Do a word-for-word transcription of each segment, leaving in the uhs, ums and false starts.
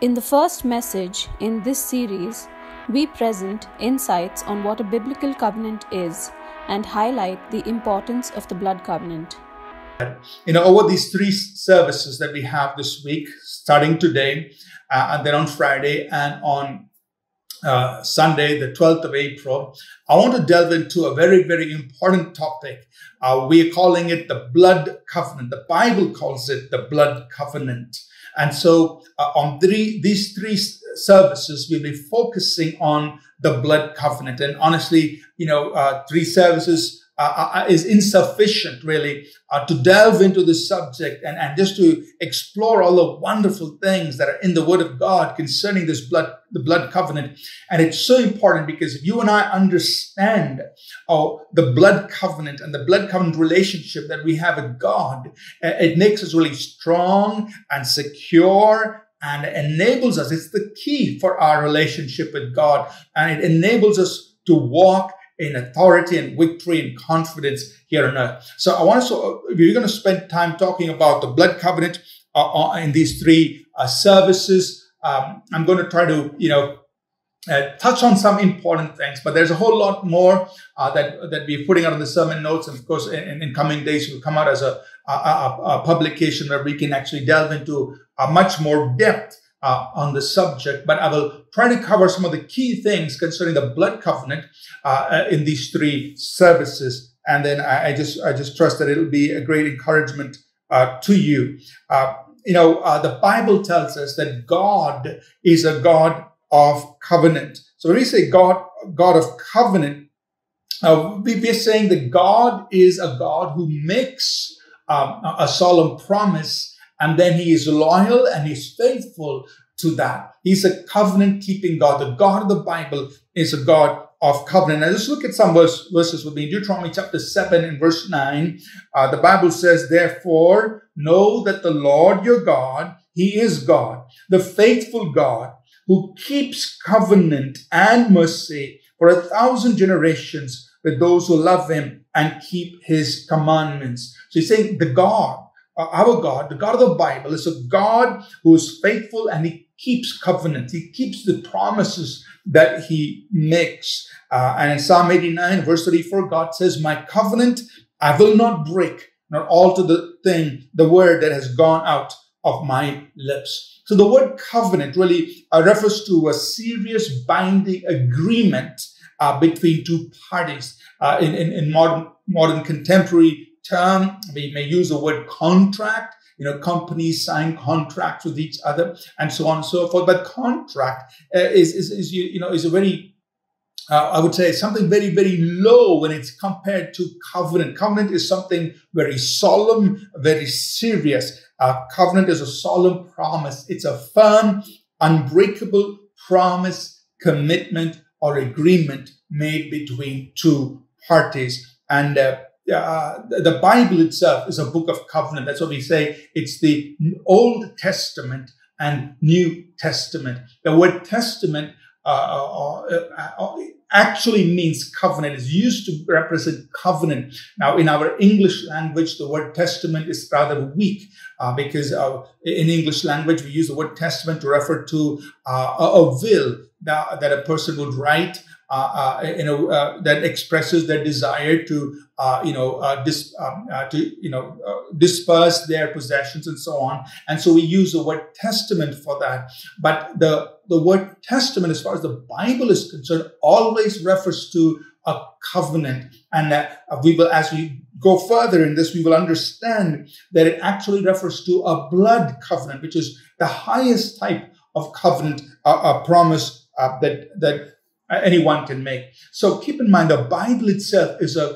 In the first message in this series, we present insights on what a biblical covenant is and highlight the importance of the blood covenant. You know, over these three services that we have this week, starting today, uh, and then on Friday and on uh, Sunday, the twelfth of April, I want to delve into a very, very important topic. Uh, we're calling it the blood covenant. The Bible calls it the blood covenant. And so uh, on three, these three services, we'll be focusing on the blood covenant. And honestly, you know, uh, three services uh, is insufficient, really, uh, to delve into the subject and, and just to explore all the wonderful things that are in the Word of God concerning this blood, the blood covenant. And it's so important because if you and I understand oh, the blood covenant and the blood covenant relationship that we have with God, it makes us really strong and secure and enables us. It's the key for our relationship with God, and it enables us to walk in authority and victory and confidence here on earth. So I want to, so we're going to spend time talking about the blood covenant uh, in these three uh, services. Um, I'm going to try to, you know, Uh, touch on some important things, but there's a whole lot more uh, that that we're putting out on the sermon notes, and of course, in, in coming days, will come out as a, a, a, a publication where we can actually delve into a much more depth uh, on the subject. But I will try to cover some of the key things concerning the blood covenant uh, in these three services, and then I, I just I just trust that it'll be a great encouragement uh, to you. Uh, you know, uh, the Bible tells us that God is a God of covenant. So when we say God, God of covenant, uh, we, we're saying that God is a God who makes um, a solemn promise, and then he is loyal and he's faithful to that. He's a covenant-keeping God. The God of the Bible is a God of covenant. Now just look at some verse, verses with me. Deuteronomy chapter seven and verse nine. Uh, the Bible says, "Therefore, know that the Lord your God, he is God, the faithful God, who keeps covenant and mercy for a thousand generations with those who love him and keep his commandments." So he's saying the God, uh, our God, the God of the Bible, is a God who is faithful and he keeps covenant. He keeps the promises that he makes. Uh, and in Psalm eighty-nine, verse thirty-four, God says, "My covenant I will not break, nor alter the thing, the word that has gone out of my lips." So the word covenant really uh, refers to a serious binding agreement uh, between two parties. Uh, in, in, in modern, modern contemporary term, we may use the word contract. You know, companies sign contracts with each other and so on and so forth. But contract uh, is, is, is, you, you know, is a very Uh, I would say something very, very low when it's compared to covenant. Covenant is something very solemn, very serious. Uh, covenant is a solemn promise. It's a firm, unbreakable promise, commitment, or agreement made between two parties. And uh, uh, the Bible itself is a book of covenant. That's what we say. It's the Old Testament and New Testament. The word testament Uh, uh, uh, uh, actually means covenant. It's used to represent covenant. Now, in our English language, the word testament is rather weak uh, because uh, in English language, we use the word testament to refer to uh, a, a will that, that a person would write, uh, uh, you know, uh, that expresses their desire to, uh, you know, uh, dis, um, uh, to, you know, uh, disperse their possessions and so on. And so we use the word testament for that. But the The word testament, as far as the Bible is concerned, always refers to a covenant. And uh, we will, as we go further in this, we will understand that it actually refers to a blood covenant, which is the highest type of covenant, uh, uh, promise uh, that, that anyone can make. So keep in mind, the Bible itself is a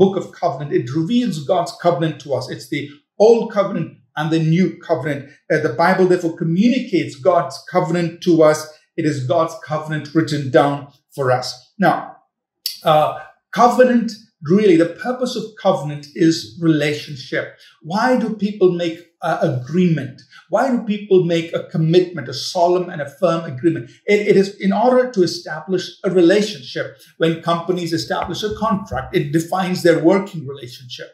book of covenant. It reveals God's covenant to us. It's the Old Covenant and the New Covenant. Uh, the Bible therefore communicates God's covenant to us. It is God's covenant written down for us. Now, uh, covenant, really, the purpose of covenant is relationship. Why do people make uh, agreement? Why do people make a commitment, a solemn and a firm agreement? It, it is in order to establish a relationship. When companies establish a contract, it defines their working relationship.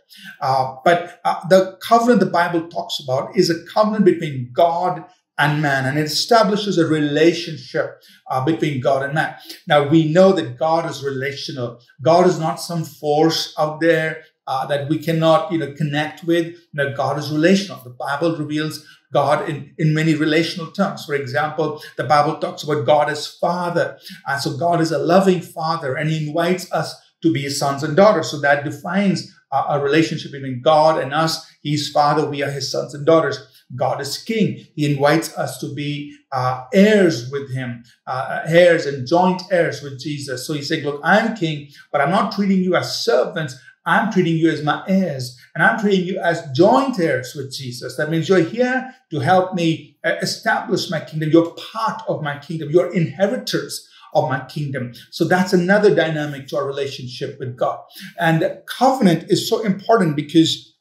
Uh, but uh, the covenant the Bible talks about is a covenant between God and man, and it establishes a relationship uh, between God and man. Now, we know that God is relational. God is not some force out there uh, that we cannot, you know, connect with. No, God is relational. The Bible reveals God in, in many relational terms. For example, the Bible talks about God as Father. Uh, so God is a loving Father, and He invites us to be His sons and daughters. So that defines uh, a relationship between God and us. He's Father, we are His sons and daughters. God is King. He invites us to be uh, heirs with Him, uh, heirs and joint heirs with Jesus. So He said, look, I'm King, but I'm not treating you as servants. I'm treating you as my heirs, and I'm treating you as joint heirs with Jesus. That means you're here to help me establish my kingdom. You're part of my kingdom. You're inheritors of my kingdom. So that's another dynamic to our relationship with God. And covenant is so important because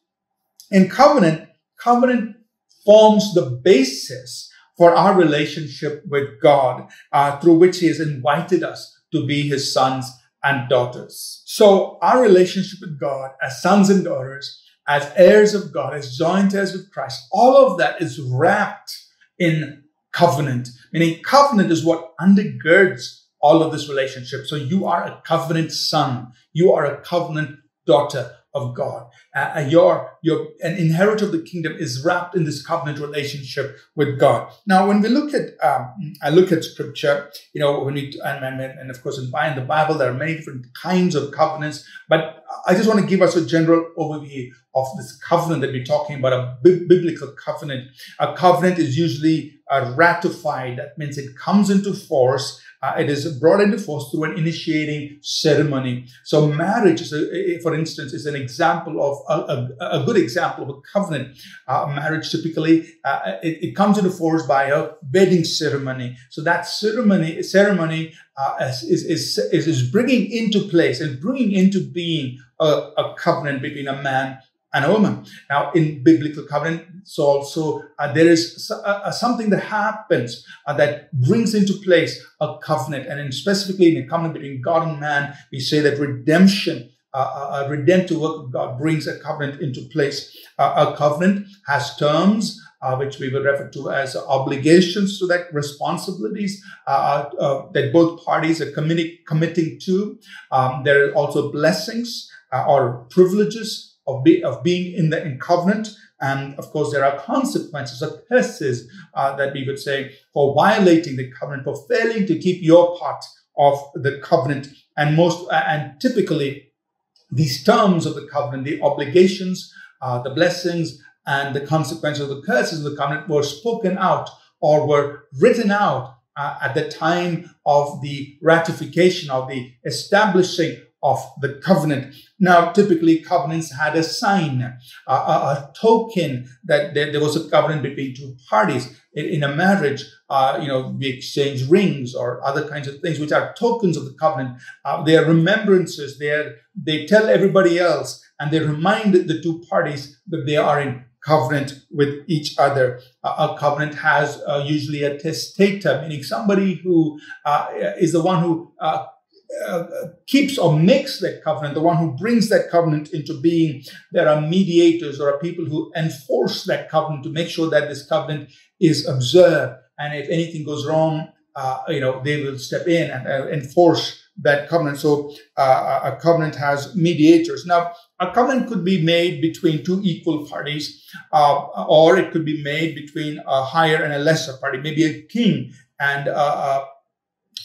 in covenant, covenant forms the basis for our relationship with God, uh, through which He has invited us to be His sons and daughters. So our relationship with God as sons and daughters, as heirs of God, as joint heirs with Christ, all of that is wrapped in covenant. Meaning covenant is what undergirds all of this relationship. So you are a covenant son. You are a covenant daughter of God. Uh, your, your, an inheritor of the kingdom is wrapped in this covenant relationship with God. Now, when we look at, um, I look at scripture, you know, when we, and, and, and of course, in the Bible, there are many different kinds of covenants, but I just want to give us a general overview of this covenant that we're talking about, a biblical covenant. A covenant is usually uh, ratified. That means it comes into force. Uh, it is brought into force through an initiating ceremony. So marriage, is a, for instance, is an example of a, a, a good example of a covenant. Uh, marriage typically, uh, it, it comes into force by a wedding ceremony. So that ceremony, ceremony uh, is, is, is, is bringing into place and bringing into being a, a covenant between a man and a woman. Now, in biblical covenant, so also uh, there is uh, something that happens uh, that brings into place a covenant, and in specifically in a covenant between God and man, we say that redemption, uh, a redemptive work of God, brings a covenant into place. Uh, a covenant has terms, uh, which we will refer to as obligations, so that responsibilities uh, uh, that both parties are committing committing to. Um, there are also blessings uh, or privileges Of, be, of being in the in covenant, and of course there are consequences or curses uh, that we would say for violating the covenant, for failing to keep your part of the covenant. And most uh, and typically these terms of the covenant, the obligations, uh, the blessings, and the consequences of the curses of the covenant were spoken out or were written out uh, at the time of the ratification, of the establishing of the covenant. Now, typically covenants had a sign, a, a, a token that there, there was a covenant between two parties. In, in a marriage, uh, you know, we exchange rings or other kinds of things, which are tokens of the covenant. Uh, they are remembrances. They are, they tell everybody else, and they remind the two parties that they are in covenant with each other. Uh, a covenant has uh, usually a testator, meaning somebody who uh, is the one who uh, Uh, keeps or makes that covenant, the one who brings that covenant into being. There are mediators, or are people who enforce that covenant to make sure that this covenant is observed. And if anything goes wrong, uh, you know, they will step in and uh, enforce that covenant. So uh, a covenant has mediators. Now, a covenant could be made between two equal parties, uh, or it could be made between a higher and a lesser party. Maybe a king and a uh,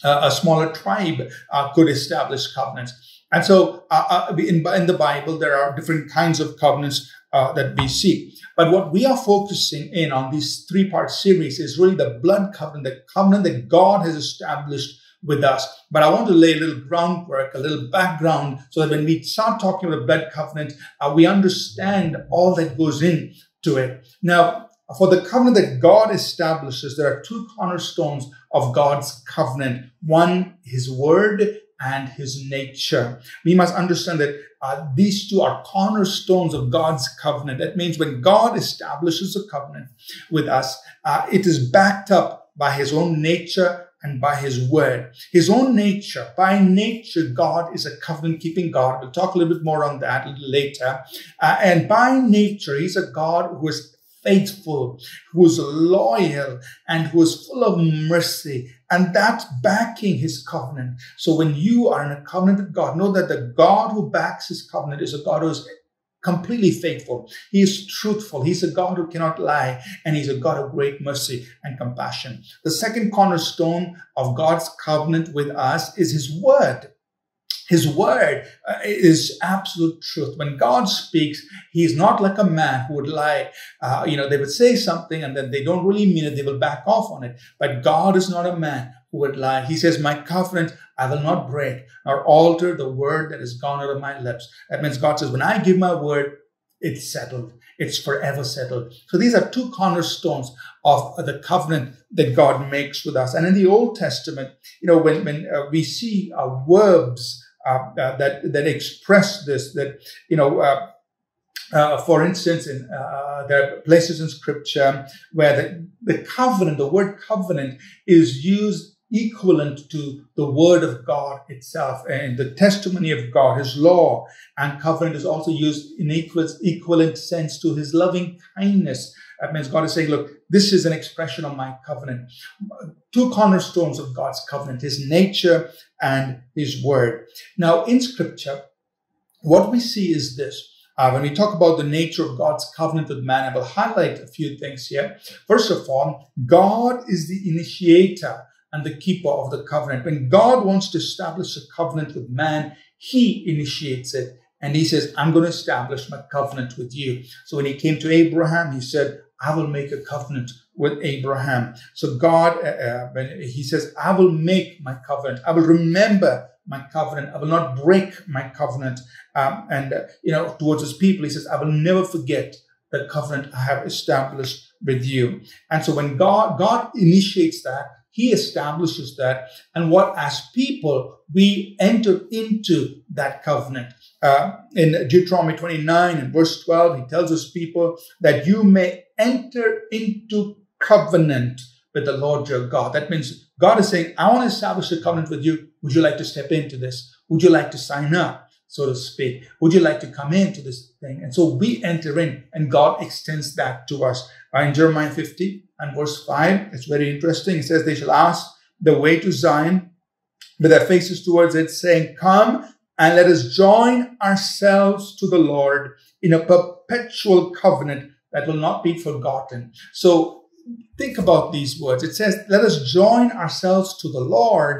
Uh, a smaller tribe uh, could establish covenants. And so uh, uh, in, in the Bible, there are different kinds of covenants uh, that we see. But what we are focusing in on this three-part series is really the blood covenant, the covenant that God has established with us. But I want to lay a little groundwork, a little background, so that when we start talking about the blood covenant, uh, we understand all that goes into it. Now, for the covenant that God establishes, there are two cornerstones of God's covenant. One, His word, and His nature. We must understand that uh, these two are cornerstones of God's covenant. That means when God establishes a covenant with us, uh, it is backed up by His own nature and by His word. His own nature. By nature, God is a covenant-keeping God. We'll talk a little bit more on that a little later. Uh, and by nature, He's a God who is faithful, who is loyal, and who is full of mercy. And that's backing his covenant. So when you are in a covenant with God, know that the God who backs his covenant is a God who is completely faithful. He is truthful. He's a God who cannot lie, and he's a God of great mercy and compassion. The second cornerstone of God's covenant with us is his word. His word uh, is absolute truth. When God speaks, he is not like a man who would lie. Uh, you know, they would say something and then they don't really mean it. They will back off on it. But God is not a man who would lie. He says, my covenant I will not break nor alter the word that has gone out of my lips. That means God says, when I give my word, it's settled. It's forever settled. So these are two cornerstones of the covenant that God makes with us. And in the Old Testament, you know, when, when uh, we see uh, verbs Uh, that that express this, that, you know, uh, uh, for instance, in uh, there are places in Scripture where the, the covenant, the word covenant, is used equivalent to the word of God itself, and the testimony of God, his law. And covenant is also used in equal equivalent sense to his loving kindness. That means God is saying, look, this is an expression of my covenant. Two cornerstones of God's covenant, his nature and his word. Now, in Scripture, what we see is this. Uh, when we talk about the nature of God's covenant with man, I will highlight a few things here. First of all, God is the initiator and the keeper of the covenant. When God wants to establish a covenant with man, he initiates it. And he says, I'm going to establish my covenant with you. So when he came to Abraham, he said, I will make a covenant with Abraham. So God, uh, uh, when he says, I will make my covenant. I will remember my covenant. I will not break my covenant. Um, and, uh, you know, towards his people, he says, I will never forget the covenant I have established with you. And so when God, God initiates that, he establishes that. And what, as people, we enter into that covenant. Uh, in Deuteronomy twenty-nine and verse twelve, he tells his people that you may enter into covenant with the Lord your God. That means God is saying, I want to establish a covenant with you. Would you like to step into this? Would you like to sign up, so to speak? Would you like to come into this thing? And so we enter in, and God extends that to us. Uh, in Jeremiah fifty and verse five, it's very interesting. It says, they shall ask the way to Zion with their faces towards it, saying, come and let us join ourselves to the Lord in a perpetual covenant that will not be forgotten. So think about these words. It says, let us join ourselves to the Lord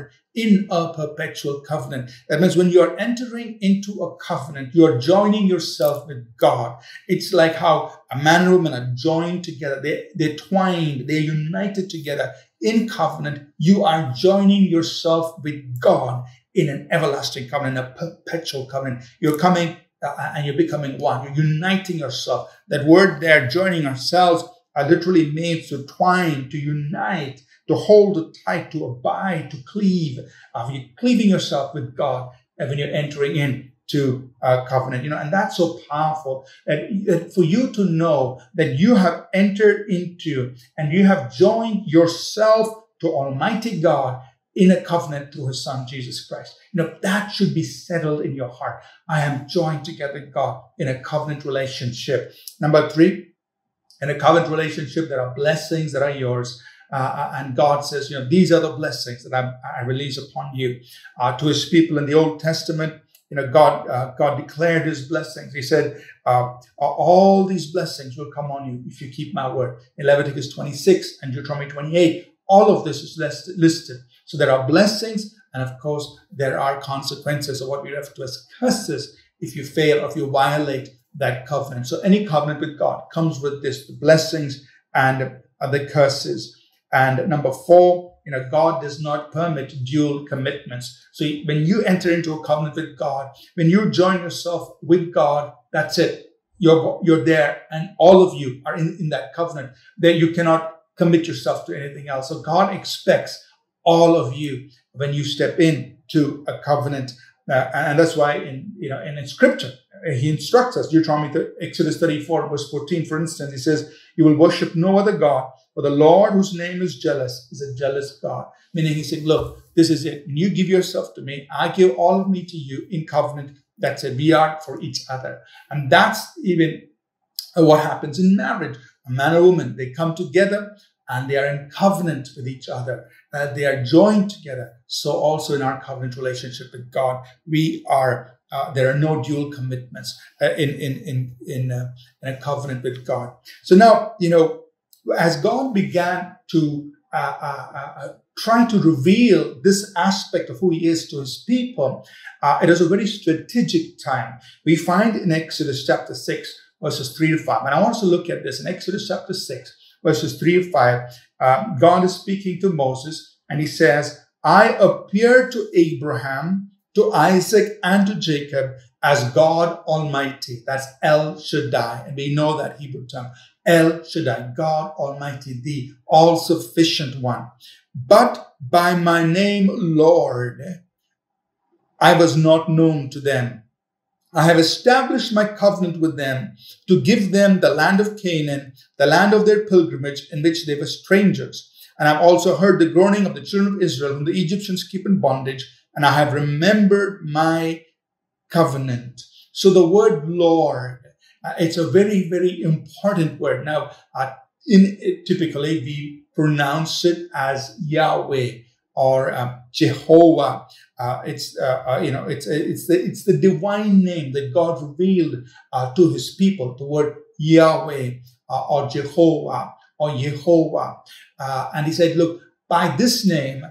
in a perpetual covenant. That means when you're entering into a covenant, you're joining yourself with God. It's like how a man and a woman are joined together. They, they're twined. They're united together in covenant. You are joining yourself with God in an everlasting covenant, a perpetual covenant. You're coming uh, and you're becoming one. You're uniting yourself. That word there, joining ourselves, are literally means to twine, to unite, to hold tight, to abide, to cleave. Uh, you're cleaving yourself with God when you're entering into a covenant. You know, and that's so powerful. That for you to know that you have entered into and you have joined yourself to Almighty God in a covenant through his son, Jesus Christ. You know, that should be settled in your heart. I am joined together with God in a covenant relationship. Number three, in a covenant relationship, there are blessings that are yours. Uh, and God says, you know, these are the blessings that I, I release upon you. Uh, to his people in the Old Testament, you know, God, uh, God declared his blessings. He said, uh, all these blessings will come on you if you keep my word. In Leviticus twenty-six and Deuteronomy twenty-eight, all of this is listed. So there are blessings, and of course, there are consequences, or what we refer to as curses, if you fail or if you violate that covenant. So any covenant with God comes with this, the blessings and the curses. And number four, you know, God does not permit dual commitments. So when you enter into a covenant with God, when you join yourself with God, that's it. You're, you're there, and all of you are in, in that covenant. Then you cannot commit yourself to anything else. So God expects all of you when you step into a covenant. Uh, and that's why in, you know, in, in Scripture, he instructs us. Deuteronomy, Exodus thirty-four, verse fourteen, for instance, he says, you will worship no other God, for the Lord, whose name is jealous, is a jealous God. Meaning he's saying, look, this is it. When you give yourself to me, I give all of me to you in covenant. That's it. We are for each other. And that's even what happens in marriage. a man or woman, they come together and they are in covenant with each other. Uh, they are joined together. So also in our covenant relationship with God, we are, uh, there are no dual commitments uh, in, in, in, in, uh, in a covenant with God. So now, you know, as God began to uh, uh, uh, try to reveal this aspect of who he is to his people, uh, it was a very strategic time. We find in Exodus chapter six, verses three to five. And I want us to look at this in Exodus chapter six, verses three to five. Uh, God is speaking to Moses and he says, I appeared to Abraham, to Isaac, and to Jacob as God Almighty. That's El Shaddai. And we know that Hebrew term, El Shaddai, God Almighty, the all-sufficient one. But by my name, Lord, I was not known to them. I have established my covenant with them to give them the land of Canaan, the land of their pilgrimage in which they were strangers. And I've also heard the groaning of the children of Israel whom the Egyptians keep in bondage. And I have remembered my covenant. So the word Lord, uh, it's a very, very important word. Now, uh, in it, typically we pronounce it as Yahweh or uh, Jehovah. Uh, it's uh, uh, you know it's it's the it's the divine name that God revealed uh, to His people. The word Yahweh uh, or Jehovah or Yehovah, uh, and He said, "Look, by this name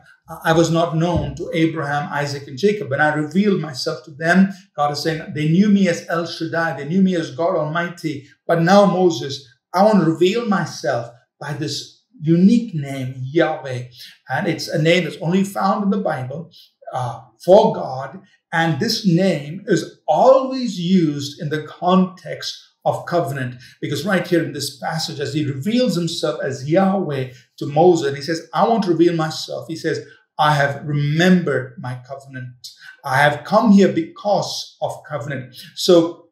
I was not known to Abraham, Isaac, and Jacob. When I revealed myself to them, God is saying they knew me as El Shaddai. They knew me as God Almighty. But now, Moses, I want to reveal myself by this." Unique name, Yahweh, and it's a name that's only found in the Bible uh, for God, and this name is always used in the context of covenant, because right here in this passage, as he reveals himself as Yahweh to Moses, he says, I want to reveal myself. He says, I have remembered my covenant. I have come here because of covenant. So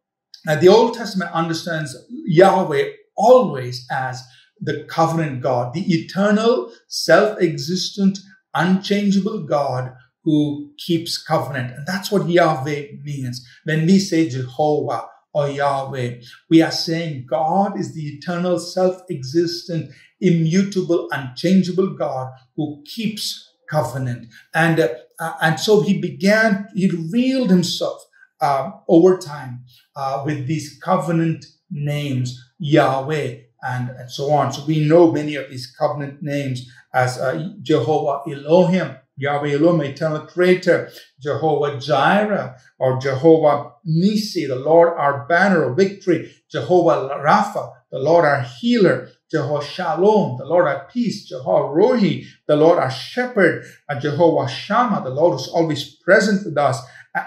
uh, the Old Testament understands Yahweh always as the covenant God, the eternal, self-existent, unchangeable God who keeps covenant. And that's what Yahweh means. When we say Jehovah or Yahweh, we are saying God is the eternal, self-existent, immutable, unchangeable God who keeps covenant. And, uh, uh, and so he began, he revealed himself uh, over time uh, with these covenant names, Yahweh, And, and so on. So we know many of these covenant names as uh, Jehovah Elohim, Yahweh Elohim, eternal creator, Jehovah Jireh, or Jehovah Nissi, the Lord our banner of victory, Jehovah Rapha, the Lord our healer, Jehovah Shalom, the Lord our peace, Jehovah Rohi, the Lord our shepherd, and Jehovah Shammah, the Lord who's always present with us,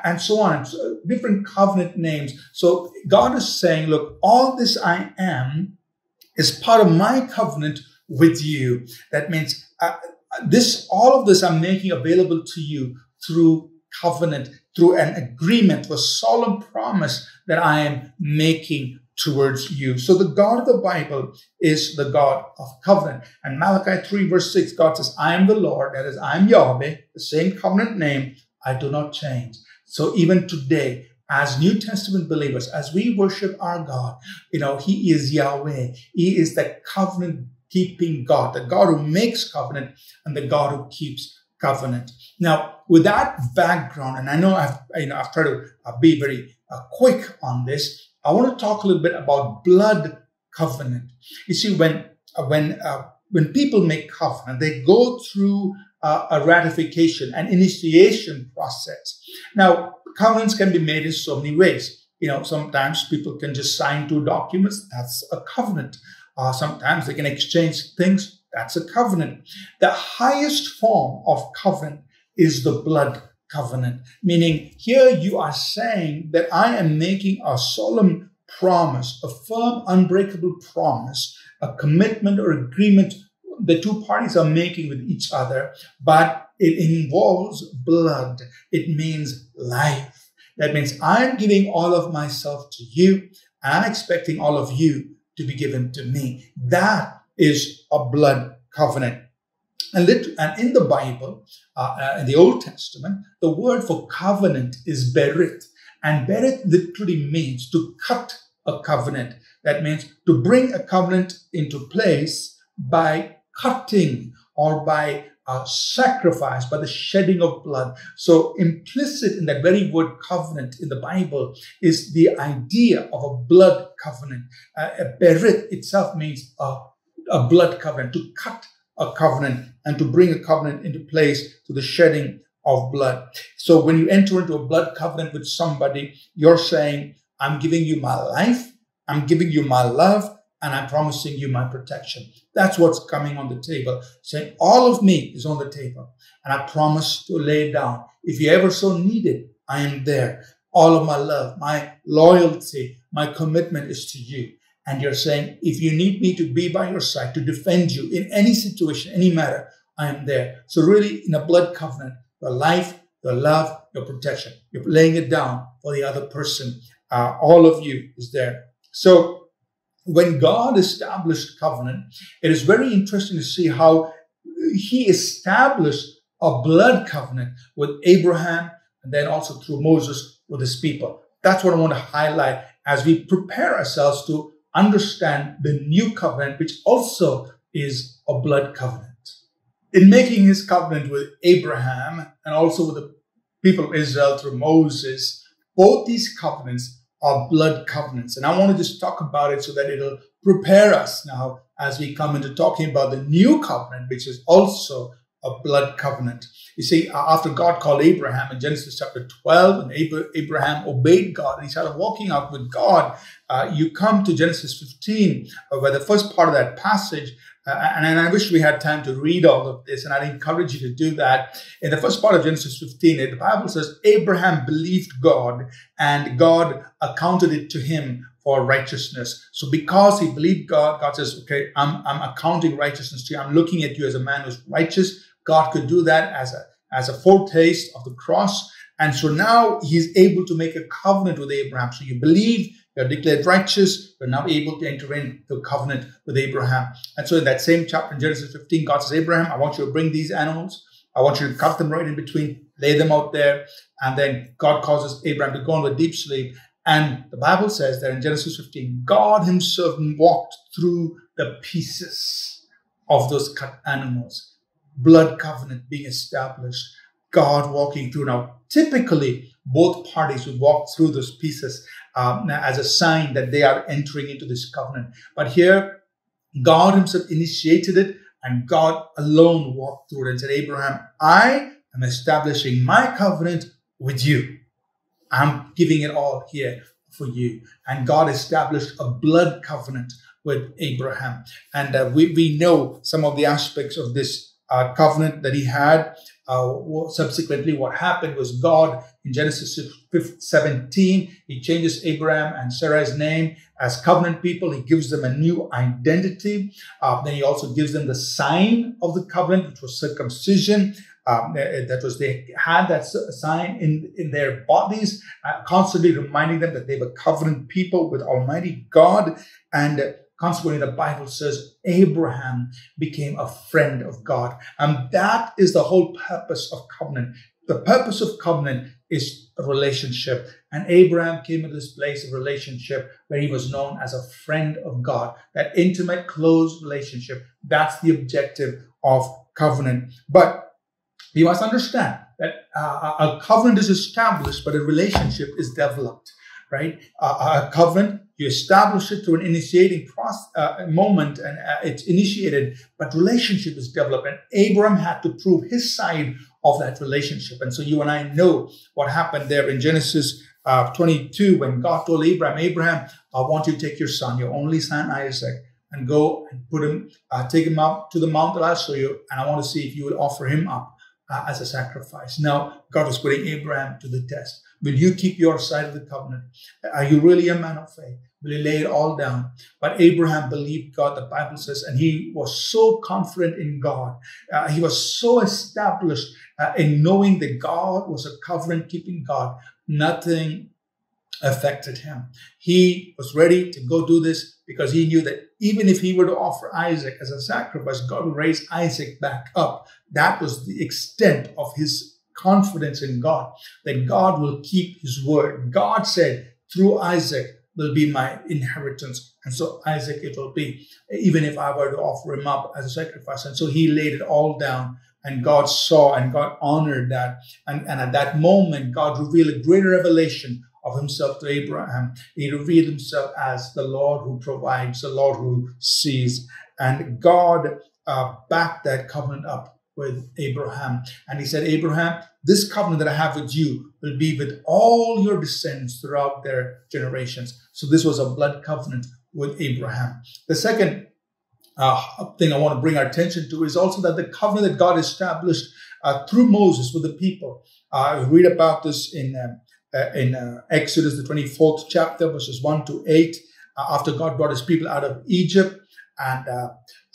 and so on. So different covenant names. So God is saying, look, all this I am is part of my covenant with you. That means uh, this, all of this I'm making available to you through covenant, through an agreement, a solemn promise that I am making towards you. So the God of the Bible is the God of covenant. And Malachi three verse six, God says, I am the Lord, that is, I am Yahweh, the same covenant name, I do not change. So even today, as New Testament believers, as we worship our God, you know, he is Yahweh. He is the covenant-keeping God, the God who makes covenant and the God who keeps covenant. Now, with that background, and I know I've, you know, I've tried to be very uh, quick on this, I want to talk a little bit about blood covenant. You see, when, uh, when, uh, when people make covenant, they go through uh, a ratification, an initiation process. Now, covenants can be made in so many ways. You know, sometimes people can just sign two documents. That's a covenant. Uh, sometimes they can exchange things. That's a covenant. The highest form of covenant is the blood covenant, meaning here you are saying that I am making a solemn promise, a firm, unbreakable promise, a commitment or agreement the two parties are making with each other, but it involves blood. It means life. That means I'm giving all of myself to you, and I'm expecting all of you to be given to me. That is a blood covenant. And in the Bible, uh, in the Old Testament, the word for covenant is berith. And berith literally means to cut a covenant. That means to bring a covenant into place by cutting or by a sacrifice, by the shedding of blood. So implicit in that very word covenant in the Bible is the idea of a blood covenant. Uh, a berith itself means a, a blood covenant, to cut a covenant and to bring a covenant into place through the shedding of blood. So when you enter into a blood covenant with somebody, you're saying, I'm giving you my life, I'm giving you my love, and I'm promising you my protection. That's what's coming on the table, saying all of me is on the table, and I promise to lay down. If you ever so need it, I am there. All of my love, my loyalty, my commitment is to you. And you're saying, if you need me to be by your side, to defend you in any situation, any matter, I am there. So really, in a blood covenant, your life, your love, your protection, you're laying it down for the other person. Uh, all of you is there. So when God established covenant, it is very interesting to see how he established a blood covenant with Abraham and then also through Moses with his people. That's what I want to highlight as we prepare ourselves to understand the new covenant, which also is a blood covenant. In making his covenant with Abraham and also with the people of Israel through Moses, both these covenants are blood covenants. And I want to just talk about it so that it'll prepare us now as we come into talking about the new covenant, which is also a blood covenant. You see, after God called Abraham in Genesis chapter twelve, and Abraham obeyed God, and he started walking out with God, uh, you come to Genesis fifteen, uh, where the first part of that passage, uh, and, and I wish we had time to read all of this, and I'd encourage you to do that. In the first part of Genesis fifteen, the Bible says, Abraham believed God, and God accounted it to him for righteousness. So because he believed God, God says, okay, I'm, I'm accounting righteousness to you. I'm looking at you as a man who's righteous. God could do that as a, as a foretaste of the cross. And so now he's able to make a covenant with Abraham. So you believe, you're declared righteous, you're now able to enter into a covenant with Abraham. And so in that same chapter in Genesis fifteen, God says, Abraham, I want you to bring these animals. I want you to cut them right in between, lay them out there. And then God causes Abraham to go into a deep sleep. And the Bible says that in Genesis fifteen, God himself walked through the pieces of those cut animals. Blood covenant being established, God walking through. Now, typically, both parties would walk through those pieces um, as a sign that they are entering into this covenant. But here, God himself initiated it, and God alone walked through it and said, Abraham, I am establishing my covenant with you. I'm giving it all here for you. And God established a blood covenant with Abraham. And uh, we, we know some of the aspects of this uh, covenant that he had. Uh, subsequently, what happened was God, in Genesis seventeen, he changes Abraham and Sarah's name as covenant people. He gives them a new identity. Uh, then he also gives them the sign of the covenant, which was circumcision. Um, that was, they had that sign in, in their bodies, uh, constantly reminding them that they were covenant people with Almighty God. And uh, consequently, the Bible says Abraham became a friend of God. And that is the whole purpose of covenant. The purpose of covenant is a relationship. And Abraham came into this place of relationship where he was known as a friend of God. That intimate, close relationship, that's the objective of covenant. But you must understand that uh, a covenant is established, but a relationship is developed, right? Uh, a covenant, you establish it through an initiating process, uh, moment, and uh, it's initiated, but relationship is developed. And Abraham had to prove his side of that relationship. And so you and I know what happened there in Genesis uh, twenty-two, when God told Abraham, Abraham, I want you to take your son, your only son, Isaac, and go and put him, uh, take him up to the mount that I'll show you, and I want to see if you will offer him up Uh, as a sacrifice. Now, God was putting Abraham to the test. Will you keep your side of the covenant? Are you really a man of faith? Will you lay it all down? But Abraham believed God, the Bible says, and he was so confident in God. Uh, he was so established uh, in knowing that God was a covenant-keeping God. Nothing affected him. He was ready to go do this because he knew that even if he were to offer Isaac as a sacrifice, God would raise Isaac back up. That was the extent of his confidence in God, that God will keep his word. God said, through Isaac, will be my inheritance. And so Isaac it will be, even if I were to offer him up as a sacrifice. And so he laid it all down, and God saw and God honored that. And, and at that moment, God revealed a greater revelation of himself to Abraham. He revealed himself as the Lord who provides, the Lord who sees. And God uh, backed that covenant up with Abraham. And he said, Abraham, this covenant that I have with you will be with all your descendants throughout their generations. So this was a blood covenant with Abraham. The second uh, thing I want to bring our attention to is also that the covenant that God established uh, through Moses with the people. Uh, we read about this in um, Uh, in uh, Exodus, the twenty-fourth chapter, verses one to eight, uh, after God brought his people out of Egypt and uh,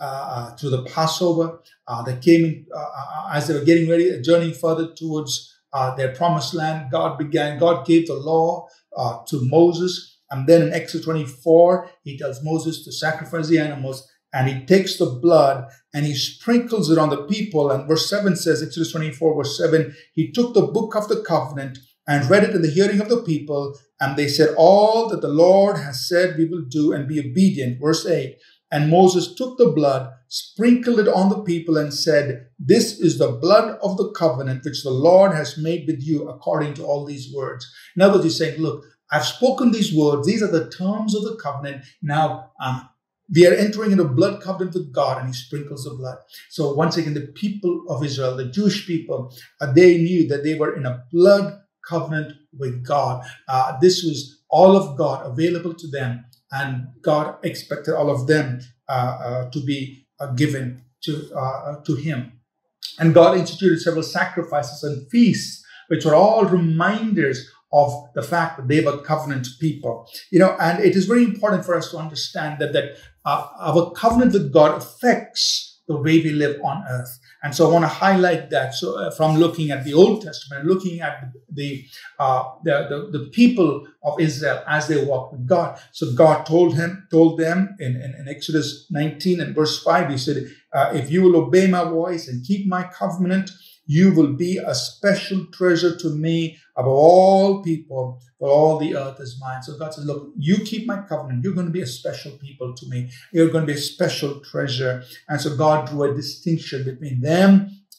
uh, through the Passover, uh, they came in, uh, as they were getting ready, journeying further towards uh, their promised land. God began, God gave the law uh, to Moses. And then in Exodus twenty-four, he tells Moses to sacrifice the animals, and he takes the blood and he sprinkles it on the people. And verse seven says, Exodus twenty-four, verse seven, he took the book of the covenant and read it in the hearing of the people, and they said, all that the Lord has said we will do, and be obedient. Verse eight, and Moses took the blood, sprinkled it on the people, and said, this is the blood of the covenant which the Lord has made with you according to all these words. In other words, he's saying, look, I've spoken these words. These are the terms of the covenant. Now, um, we are entering into a blood covenant with God, and he sprinkles the blood. So once again, the people of Israel, the Jewish people, uh, they knew that they were in a blood covenant covenant with God. Uh, this was all of God available to them, and God expected all of them uh, uh, to be uh, given to, uh, to him. And God instituted several sacrifices and feasts, which were all reminders of the fact that they were covenant people. You know, and it is very important for us to understand that, that uh, our covenant with God affects the way we live on earth. And so I want to highlight that. So uh, from looking at the Old Testament, looking at the, uh, the, the, the people of Israel as they walked with God. So God told him, told them in, in, in Exodus nineteen and verse five, he said, uh, if you will obey my voice and keep my covenant, you will be a special treasure to me above all people, for all the earth is mine. So God says, look, you keep my covenant. You're going to be a special people to me. You're going to be a special treasure. And so God drew a distinction between them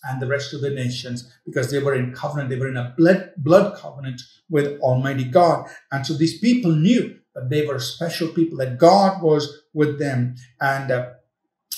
and the rest of the nations, because they were in covenant. They were in a blood, blood covenant with Almighty God. And so these people knew that they were special people, that God was with them. And uh,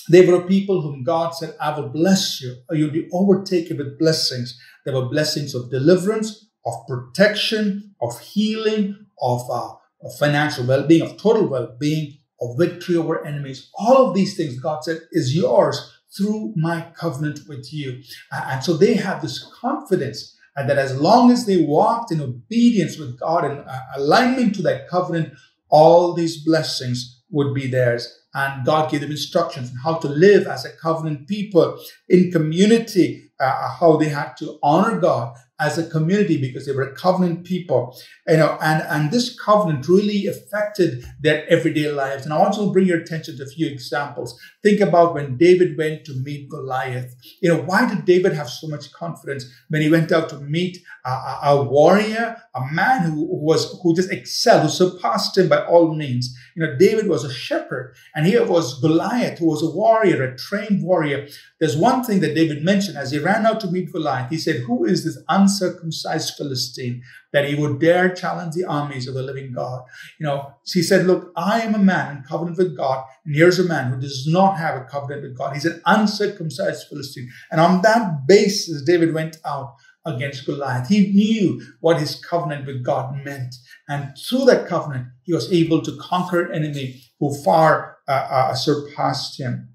they were a people whom God said, I will bless you. You'll be overtaken with blessings. There were blessings of deliverance, of protection, of healing, of, uh, of financial well-being, of total well-being, of victory over enemies. All of these things, God said, is yours through my covenant with you. Uh, and so they have this confidence uh, that as long as they walked in obedience with God and uh, alignment to that covenant, all these blessings would be theirs. And God gave them instructions on how to live as a covenant people in community, uh, how they had to honor God as a community because they were a covenant people, you know, and, and this covenant really affected their everyday lives. And I want to bring your attention to a few examples. Think about when David went to meet Goliath. You know, why did David have so much confidence when he went out to meet a, a warrior, a man who, who was, who just excelled, who surpassed him by all means? You know, David was a shepherd, and here was Goliath, who was a warrior, a trained warrior. There's one thing that David mentioned as he ran out to meet Goliath. He said, who is this uncircumcised Philistine that he would dare challenge the armies of the living God? You know, he said, look, I am a man in covenant with God, and here's a man who does not have a covenant with God. He's an uncircumcised Philistine. And on that basis, David went out against Goliath. He knew what his covenant with God meant. And through that covenant, he was able to conquer an enemy who far uh, uh, surpassed him.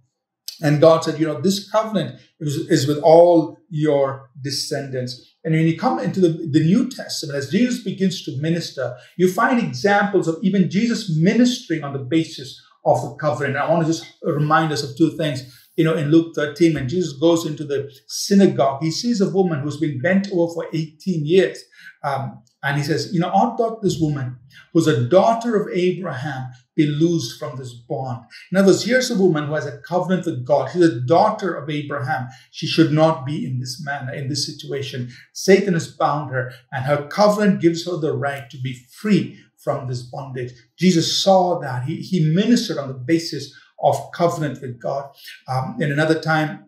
And God said, you know, this covenant is, is with all your descendants. And when you come into the, the New Testament, as Jesus begins to minister, you find examples of even Jesus ministering on the basis of the covenant. And I want to just remind us of two things. You know, in Luke thirteen, when Jesus goes into the synagogue, he sees a woman who's been bent over for eighteen years. Um, and he says, you know, ought not this woman, who's a daughter of Abraham, be loosed from this bond? In other words, here's a woman who has a covenant with God. She's a daughter of Abraham. She should not be in this manner, in this situation. Satan has bound her, and her covenant gives her the right to be free from this bondage. Jesus saw that. He, he ministered on the basis of covenant with God. Um, in another time,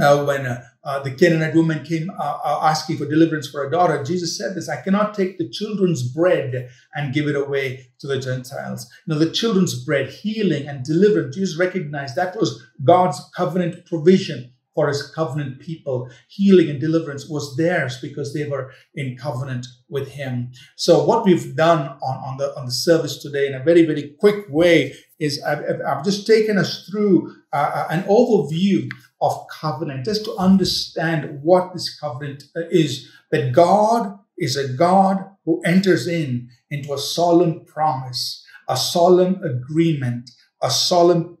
uh, when uh, uh, the Canaanite woman came uh, uh, asking for deliverance for her daughter, Jesus said this, "I cannot take the children's bread and give it away to the Gentiles." Now, the children's bread, healing and deliverance, Jesus recognized that was God's covenant provision for his covenant people. Healing and deliverance was theirs because they were in covenant with him. So what we've done on, on, the, on the service today in a very, very quick way is I've, I've just taken us through uh, an overview of covenant, just to understand what this covenant is, that God is a God who enters in into a solemn promise, a solemn agreement, a solemn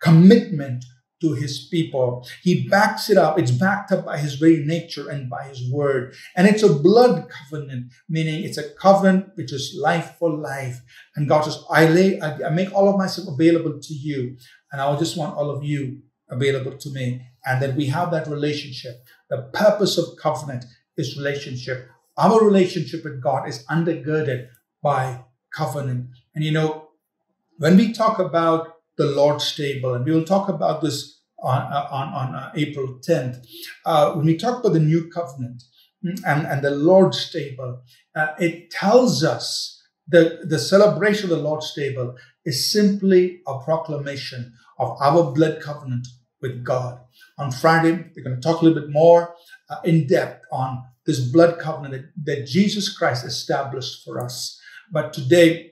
commitment to his people. He backs it up. It's backed up by his very nature and by his word. And it's a blood covenant, meaning it's a covenant which is life for life. And God says, I lay, I make all of myself available to you, and I just want all of you available to me. And then we have that relationship. The purpose of covenant is relationship. Our relationship with God is undergirded by covenant. And you know, when we talk about the Lord's table, and we will talk about this on, on, on April tenth. Uh, when we talk about the new covenant and, and the Lord's table, uh, it tells us that the celebration of the Lord's table is simply a proclamation of our blood covenant with God. On Friday, we're going to talk a little bit more uh, in depth on this blood covenant that, that Jesus Christ established for us. But today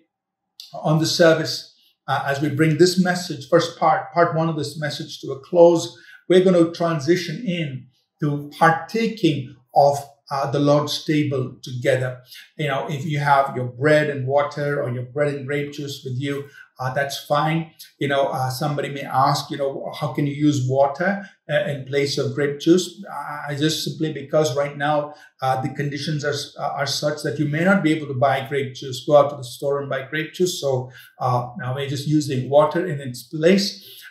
on the service, Uh, as we bring this message, first part, part one of this message to a close, we're going to transition in to partaking of uh, the Lord's table together. You know, if you have your bread and water or your bread and grape juice with you, uh, that's fine. You know, uh, somebody may ask, you know, how can you use water uh, in place of grape juice? Uh, just simply because right now uh, the conditions are, are such that you may not be able to buy grape juice, go out to the store and buy grape juice. So uh, now we're just using water in its place.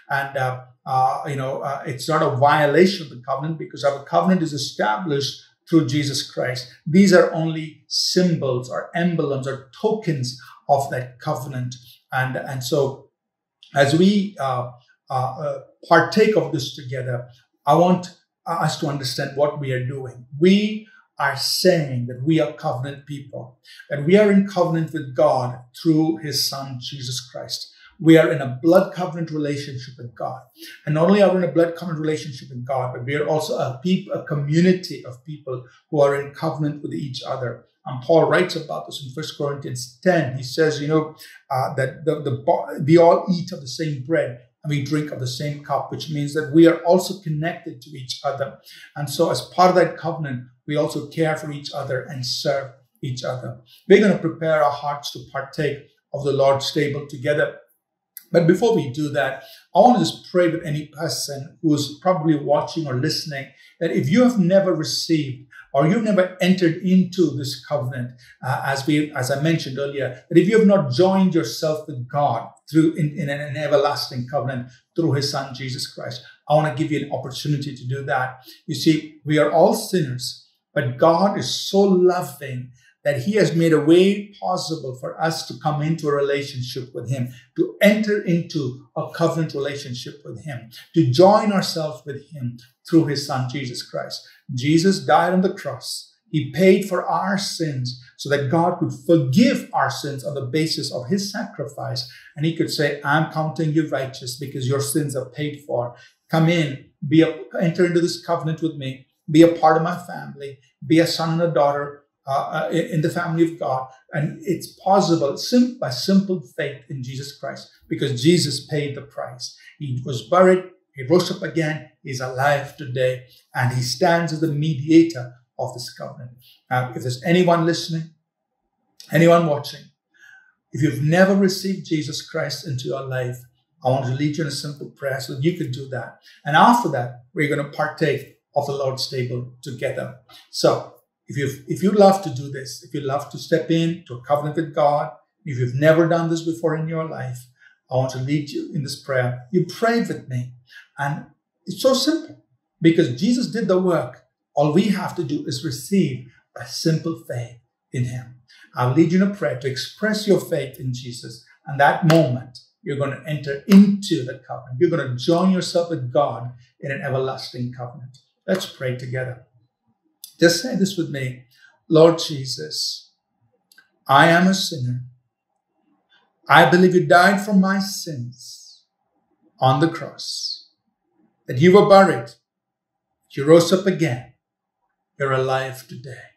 And, uh, uh, you know, uh, it's not a violation of the covenant because our covenant is established through Jesus Christ. These are only symbols or emblems or tokens of that covenant. And, and so as we uh, uh, partake of this together, I want us to understand what we are doing. We are saying that we are covenant people, that we are in covenant with God through his son, Jesus Christ. We are in a blood covenant relationship with God. And not only are we in a blood covenant relationship with God, but we are also a people, a community of people who are in covenant with each other. And Paul writes about this in First Corinthians ten. He says, you know, uh, that the, the, we all eat of the same bread and we drink of the same cup, which means that we are also connected to each other. And so as part of that covenant, we also care for each other and serve each other. We're going to prepare our hearts to partake of the Lord's table together. But before we do that, I want to just pray with any person who is probably watching or listening, that if you have never received or you've never entered into this covenant, uh, as we, as I mentioned earlier, that if you have not joined yourself with God through in, in an everlasting covenant through his son, Jesus Christ, I want to give you an opportunity to do that. You see, we are all sinners, but God is so loving that he has made a way possible for us to come into a relationship with him, to enter into a covenant relationship with him, to join ourselves with him through his son, Jesus Christ. Jesus died on the cross. He paid for our sins so that God could forgive our sins on the basis of his sacrifice. And he could say, I'm counting you righteous because your sins are paid for. Come in, be a, enter into this covenant with me, be a part of my family, be a son and a daughter Uh, in the family of God. And it's possible sim- by simple faith in Jesus Christ, because Jesus paid the price. He was buried, he rose up again, he's alive today, and he stands as the mediator of this covenant. Now, if there's anyone listening, anyone watching, if you've never received Jesus Christ into your life, I want to lead you in a simple prayer so that you could do that. And after that, we're going to partake of the Lord's table together. So, If you if you love to do this, if you love to step in to a covenant with God, if you've never done this before in your life, I want to lead you in this prayer. You pray with me. And it's so simple because Jesus did the work. All we have to do is receive a simple faith in him. I'll lead you in a prayer to express your faith in Jesus. And that moment, you're going to enter into the covenant. You're going to join yourself with God in an everlasting covenant. Let's pray together. Just say this with me. Lord Jesus, I am a sinner. I believe you died for my sins on the cross, that you were buried, you rose up again, you're alive today.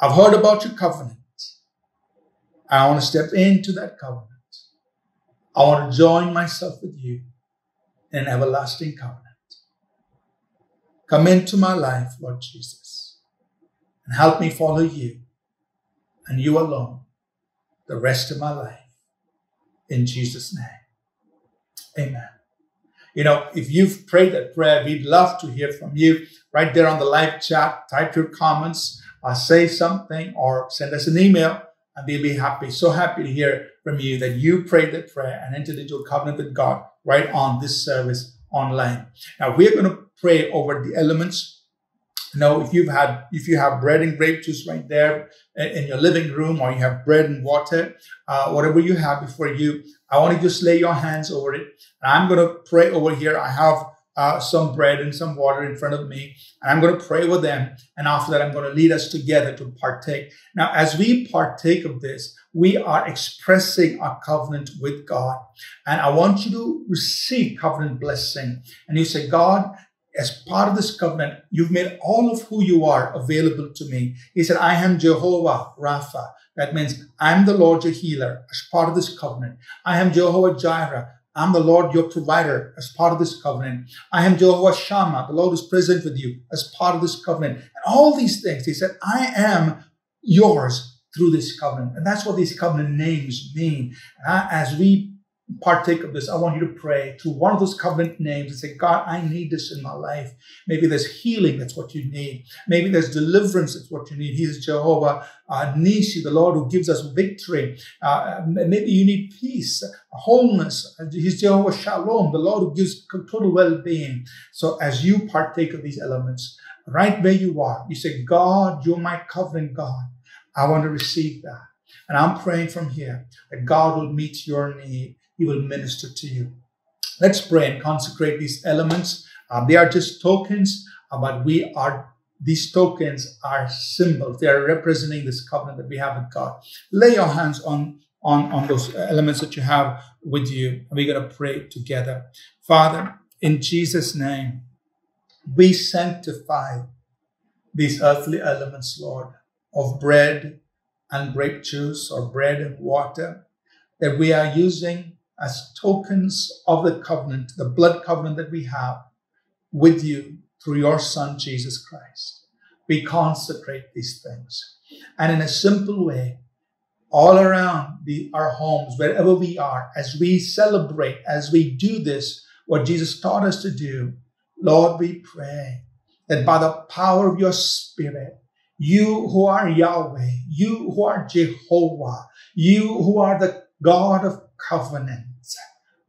I've heard about your covenant. I want to step into that covenant. I want to join myself with you in an everlasting covenant. Come into my life, Lord Jesus, and help me follow you and you alone the rest of my life. In Jesus' name, amen. You know, if you've prayed that prayer, we'd love to hear from you. Right there on the live chat, type your comments, or say something, or send us an email, and we'll be happy, so happy to hear from you that you prayed that prayer and entered into a covenant with God right on this service online. Now, we're going to pray over the elements. You know, if you've had, if you have bread and grape juice right there in your living room, or you have bread and water, uh, whatever you have before you, I want to just lay your hands over it. And I'm going to pray over here. I have uh, some bread and some water in front of me, and I'm going to pray over them. And after that, I'm going to lead us together to partake. Now, as we partake of this, we are expressing our covenant with God. And I want you to receive covenant blessing. And you say, God, as part of this covenant, you've made all of who you are available to me. He said, I am Jehovah Rapha. That means I'm the Lord, your healer, as part of this covenant. I am Jehovah Jireh. I'm the Lord, your provider, as part of this covenant. I am Jehovah Shammah. The Lord is present with you as part of this covenant. And all these things, he said, I am yours through this covenant. And that's what these covenant names mean. Uh, as we partake of this, I want you to pray through one of those covenant names and say, God, I need this in my life. Maybe there's healing, that's what you need. Maybe there's deliverance, that's what you need. He is Jehovah uh, Nissi, the Lord who gives us victory. Uh, maybe you need peace, wholeness. He's Jehovah Shalom, the Lord who gives total well-being. So as you partake of these elements, right where you are, you say, God, you're my covenant God. I want to receive that. And I'm praying from here that God will meet your need. He will minister to you. Let's pray and consecrate these elements. Uh, they are just tokens, uh, but we are, these tokens are symbols. They are representing this covenant that we have with God. Lay your hands on, on, on those elements that you have with you, and we're going to pray together. Father, in Jesus' name, we sanctify these earthly elements, Lord, of bread and grape juice, or bread and water, that we are using as tokens of the covenant, the blood covenant that we have with you through your Son, Jesus Christ. We consecrate these things. And in a simple way, all around the, our homes, wherever we are, as we celebrate, as we do this, what Jesus taught us to do, Lord, we pray that by the power of your Spirit, you who are Yahweh, you who are Jehovah, you who are the God of covenant,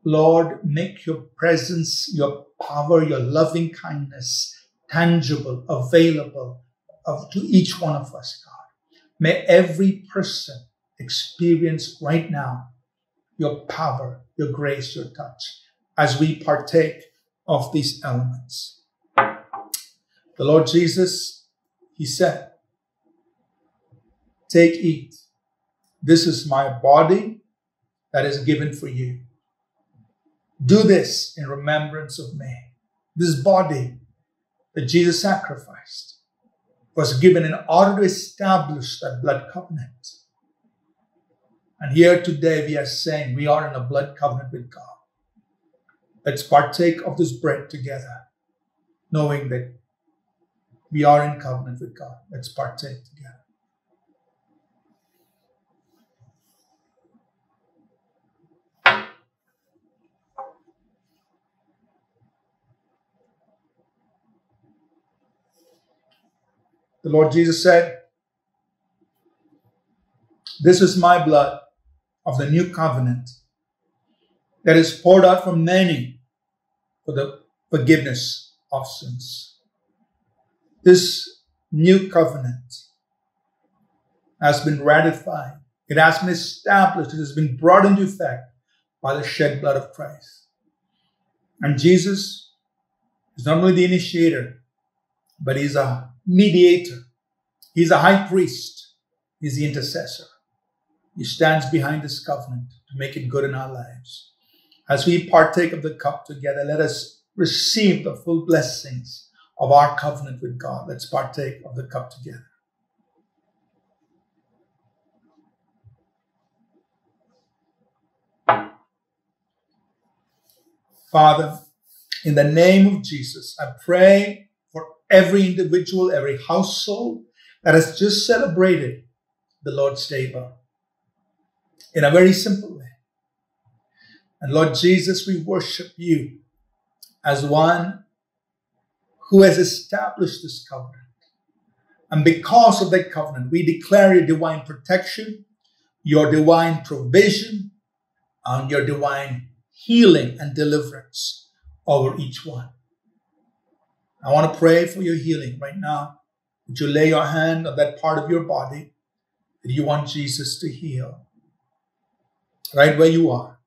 Lord, make your presence, your power, your loving kindness tangible, available to each one of us, God. May every person experience right now your power, your grace, your touch, as we partake of these elements. The Lord Jesus, he said, take, eat. This is my body that is given for you. Do this in remembrance of me. This body that Jesus sacrificed was given in order to establish that blood covenant. And here today we are saying we are in a blood covenant with God. Let's partake of this bread together, knowing that we are in covenant with God. Let's partake together. The Lord Jesus said, this is my blood of the new covenant that is poured out for many for the forgiveness of sins. This new covenant has been ratified. It has been established. It has been brought into effect by the shed blood of Christ. And Jesus is not only the initiator, but he's a mediator. He's a high priest. He's the intercessor. He stands behind this covenant to make it good in our lives. As we partake of the cup together, let us receive the full blessings of our covenant with God. Let's partake of the cup together. Father, in the name of Jesus, I pray for every individual, every household that has just celebrated the Lord's table in a very simple way. And Lord Jesus, we worship you as one who has established this covenant. And because of that covenant, we declare your divine protection, your divine provision, and your divine healing and deliverance over each one. I want to pray for your healing right now. Would you lay your hand on that part of your body that you want Jesus to heal? Right where you are.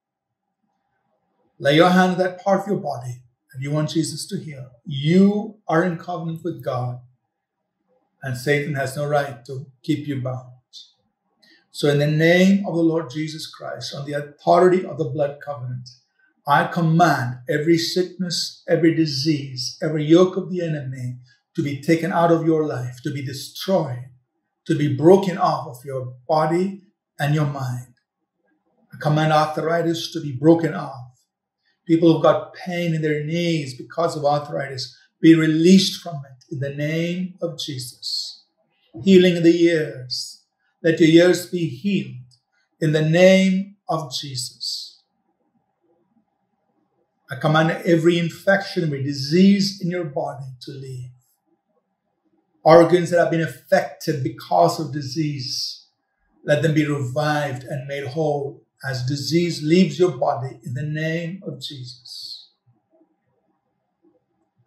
Lay your hand on that part of your body that you want Jesus to heal. You are in covenant with God, and Satan has no right to keep you bound. So in the name of the Lord Jesus Christ, on the authority of the blood covenant, I command every sickness, every disease, every yoke of the enemy to be taken out of your life, to be destroyed, to be broken off of your body and your mind. I command arthritis to be broken off. People who've got pain in their knees because of arthritis, be released from it in the name of Jesus. Healing in the ears. Let your ears be healed in the name of Jesus. I command every infection, every disease in your body to leave. Organs that have been affected because of disease, let them be revived and made whole as disease leaves your body in the name of Jesus.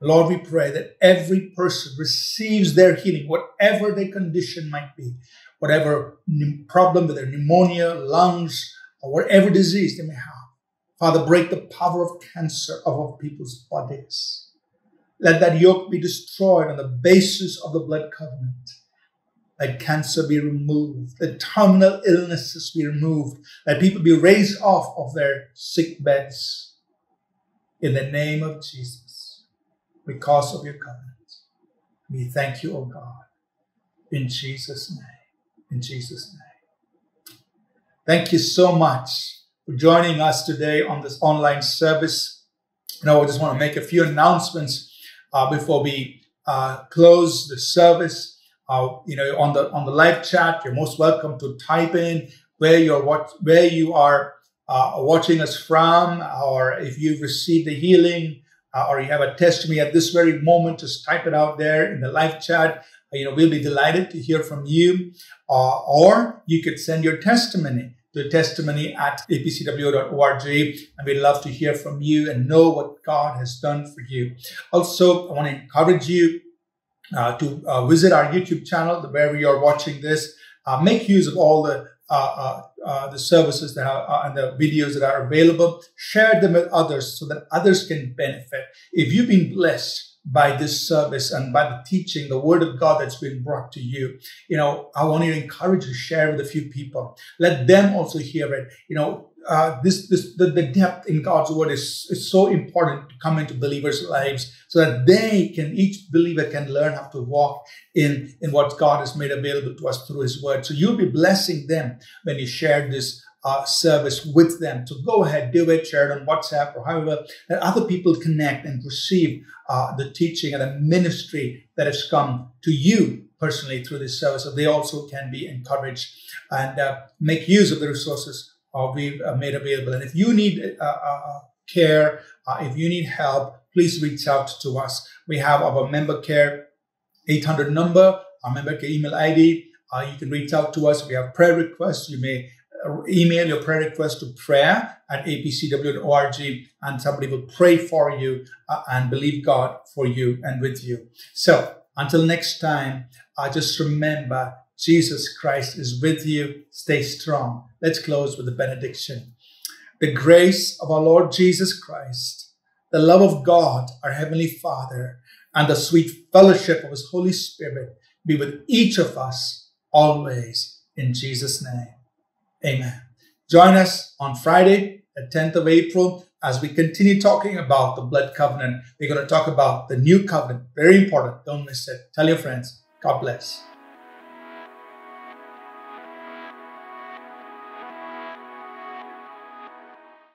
Lord, we pray that every person receives their healing, whatever their condition might be, whatever problem, whether pneumonia, lungs, or whatever disease they may have. Father, break the power of cancer over people's bodies. Let that yoke be destroyed on the basis of the blood covenant. Let cancer be removed. Let terminal illnesses be removed. Let people be raised off of their sick beds. In the name of Jesus, because of your covenant. We thank you, O God. In Jesus' name. In Jesus' name. Thank you so much for joining us today on this online service. Now, I just want to make a few announcements uh, before we uh, close the service. Uh, you know, on the on the live chat, you're most welcome to type in where you're what where you are uh, watching us from, or if you've received the healing, uh, or you have a testimony at this very moment. Just type it out there in the live chat. You know, we'll be delighted to hear from you, uh, or you could send your testimony. The testimony at a p c w dot org, and we'd love to hear from you and know what God has done for you. Also, I want to encourage you uh, to uh, visit our YouTube channel, wherever you're watching this. Uh, make use of all the uh, uh, uh, the services that are, uh, and the videos that are available. Share them with others so that others can benefit. If you've been blessed by this service and by the teaching, the word of God that's been brought to you, you know, I want to encourage you to share with a few people. Let them also hear it. You know, uh, this, this the, the depth in God's word is, is so important to come into believers' lives so that they can, each believer can learn how to walk in, in what God has made available to us through his word. So you'll be blessing them when you share this Uh, service with them. So go ahead, do it, share it on WhatsApp or however, that other people connect and receive uh, the teaching and the ministry that has come to you personally through this service. So they also can be encouraged and uh, make use of the resources uh, we've uh, made available. And if you need uh, uh, care, uh, if you need help, please reach out to us. We have our member care eight hundred number, our member care email I D. Uh, you can reach out to us. We have prayer requests. You may email your prayer request to prayer at a p c w dot org, and somebody will pray for you uh, and believe God for you and with you. So until next time, uh, just remember Jesus Christ is with you. Stay strong. Let's close with the benediction. The grace of our Lord Jesus Christ, the love of God, our Heavenly Father, and the sweet fellowship of His Holy Spirit be with each of us always, in Jesus' name. Amen. Join us on Friday, the tenth of April, as we continue talking about the blood covenant. We're going to talk about the new covenant. Very important. Don't miss it. Tell your friends. God bless.